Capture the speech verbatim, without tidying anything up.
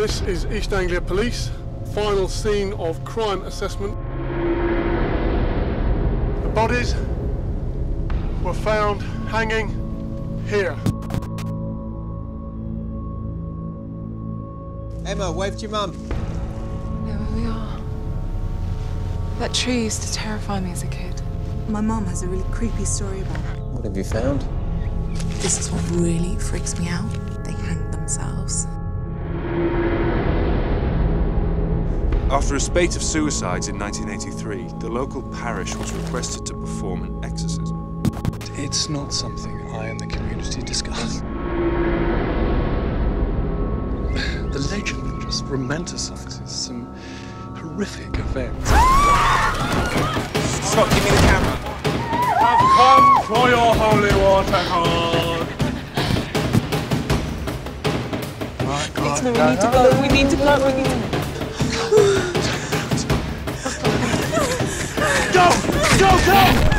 This is East Anglia Police, final scene of crime assessment. The bodies were found hanging here. Emma, wave to your mum. I know where we are. That tree used to terrify me as a kid. My mum has a really creepy story about it. What have you found? This is what really freaks me out. They hang themselves. After a spate of suicides in nineteen eighty-three, the local parish was requested to perform an exorcism. It's not something I and the community discuss. The legend just romanticizes some horrific events. Stop, give me the camera. I've come for your holy water, God. Right, right, no, we need to go, we need to go, we need to go. Go! Go! Go!